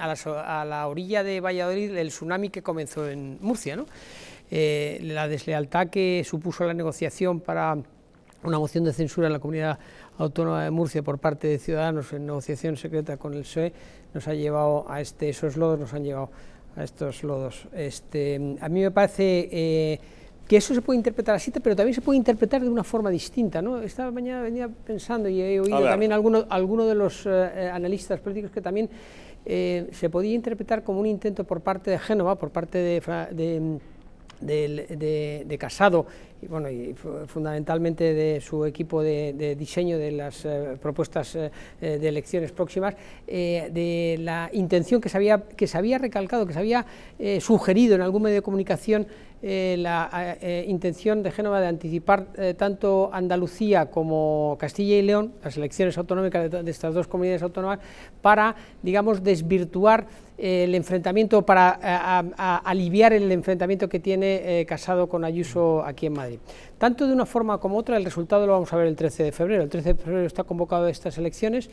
A la orilla de Valladolid el tsunami que comenzó en Murcia, ¿no? La deslealtad que supuso la negociación para una moción de censura en la Comunidad Autónoma de Murcia por parte de Ciudadanos en negociación secreta con el PSOE nos ha llevado a estos lodos. A mí me parece que eso se puede interpretar así, pero también se puede interpretar de una forma distinta, ¿no? Esta mañana venía pensando y he oído también alguno de los analistas políticos que también se podía interpretar como un intento por parte de Génova, por parte de Casado, y bueno, y fundamentalmente de su equipo de diseño de las propuestas de elecciones próximas, de la intención que se había recalcado, que se había sugerido en algún medio de comunicación, intención de Génova de anticipar tanto Andalucía como Castilla y León, las elecciones autonómicas de estas dos comunidades autónomas, para, digamos, desvirtuar el enfrentamiento, para aliviar el enfrentamiento que tiene Casado con Ayuso aquí en Madrid. Tanto de una forma como otra, el resultado lo vamos a ver el 13 de febrero. El 13 de febrero está convocado estas elecciones.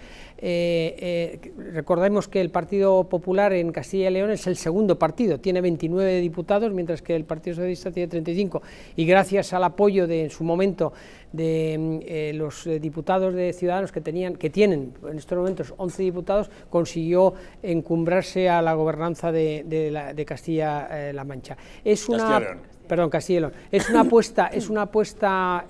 Recordemos que el Partido Popular en Castilla y León es el segundo partido, tiene 29 diputados, mientras que el Partido Socialista tiene 35, y gracias al apoyo de, en su momento, de los diputados de Ciudadanos que tienen en estos momentos 11 diputados, consiguió encumbrarse a la gobernanza de Castilla-La Mancha. Es una, perdón, Castilla y León. Es una apuesta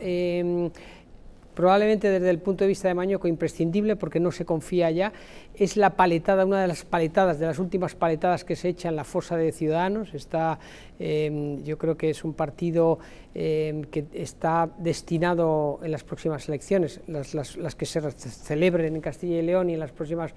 probablemente desde el punto de vista de Mañueco imprescindible, porque no se confía ya. Es la paletada, una de las paletadas, de las últimas paletadas que se echa en la fosa de Ciudadanos. Está, yo creo que es un partido que está destinado en las próximas elecciones, las que se celebren en Castilla y León y en las próximas